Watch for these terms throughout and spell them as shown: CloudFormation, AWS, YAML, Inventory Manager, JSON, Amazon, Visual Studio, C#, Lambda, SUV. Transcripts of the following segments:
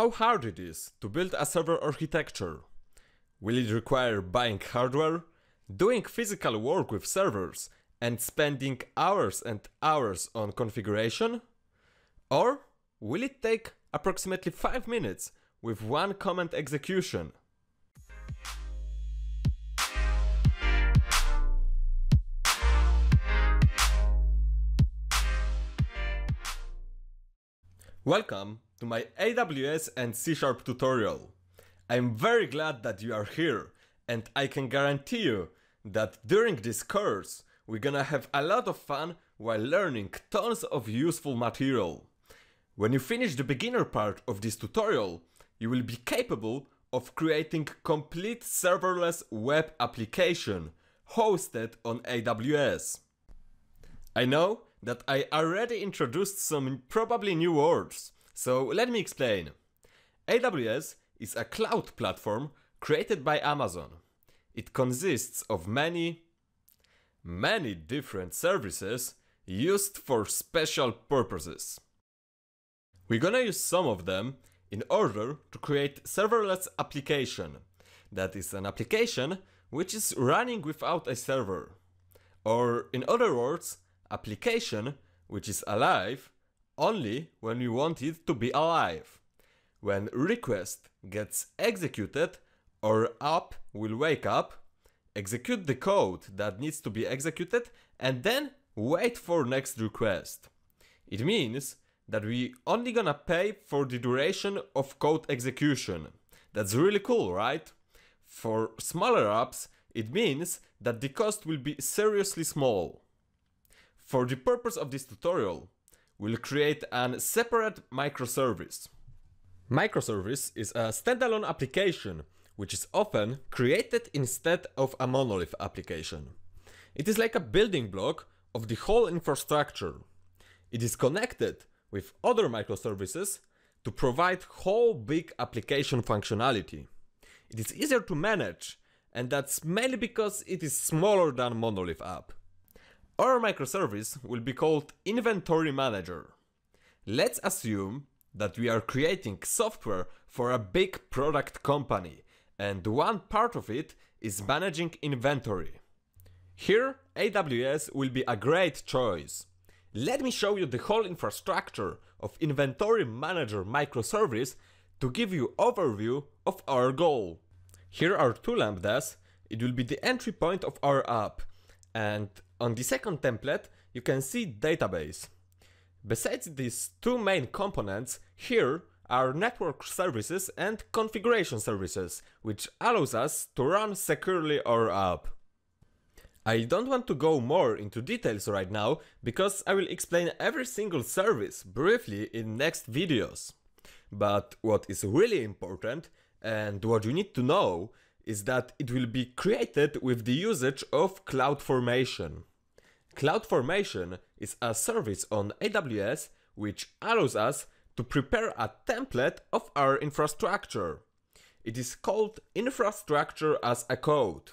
How hard it is to build a server architecture? Will it require buying hardware, doing physical work with servers, and spending hours and hours on configuration? Or will it take approximately 5 minutes with one command execution? Welcome to my AWS and C# tutorial. I'm very glad that you are here, and I can guarantee you that during this course we're gonna have a lot of fun while learning tons of useful material. When you finish the beginner part of this tutorial, you will be capable of creating complete serverless web application hosted on AWS. I know that I already introduced some probably new words, so let me explain. AWS is a cloud platform created by Amazon. It consists of many different services used for special purposes. We're gonna use some of them in order to create serverless application. That is an application which is running without a server. Or in other words, application which is alive only when we want it to be alive. When request gets executed, our app will wake up, execute the code that needs to be executed, and then wait for next request. It means that we only gonna pay for the duration of code execution. That's really cool, right? For smaller apps, it means that the cost will be seriously small. For the purpose of this tutorial, we'll create a separate microservice. Microservice is a standalone application, which is often created instead of a monolith application. It is like a building block of the whole infrastructure. It is connected with other microservices to provide whole big application functionality. It is easier to manage, and that's mainly because it is smaller than a monolith app. Our microservice will be called Inventory Manager. Let's assume that we are creating software for a big product company, and one part of it is managing inventory. Here, AWS will be a great choice. Let me show you the whole infrastructure of Inventory Manager microservice to give you an overview of our goal. Here are 2 lambdas. It will be the entry point of our app, and on the second template, you can see database. Besides these 2 main components, here are network services and configuration services, which allows us to run securely our app. I don't want to go more into details right now, because I will explain every single service briefly in next videos. But what is really important, and what you need to know, is that it will be created with the usage of CloudFormation. CloudFormation is a service on AWS which allows us to prepare a template of our infrastructure. It is called Infrastructure as a Code.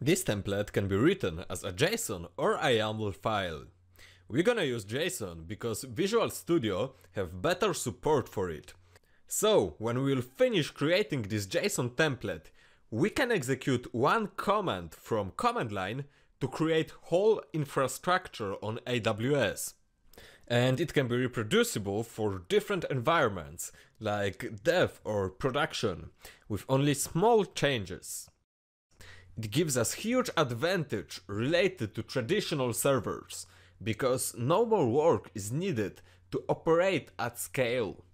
This template can be written as a JSON or a YAML file. We're gonna use JSON because Visual Studio have better support for it. So when we will finish creating this JSON template, we can execute one command from command line to create whole infrastructure on AWS. And it can be reproducible for different environments, like dev or production, with only small changes. It gives us huge advantage related to traditional servers, because no more work is needed to operate at scale.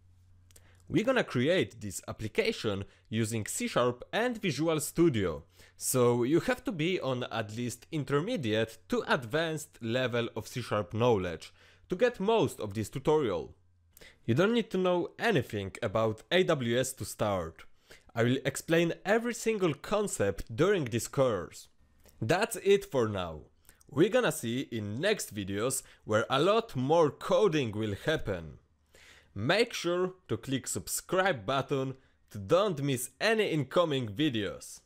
We're gonna create this application using C# and Visual Studio, so you have to be on at least intermediate to advanced level of C# knowledge to get most of this tutorial. You don't need to know anything about AWS to start. I will explain every single concept during this course. That's it for now. We're gonna see in next videos where a lot more coding will happen. Make sure to click subscribe button to don't miss any incoming videos.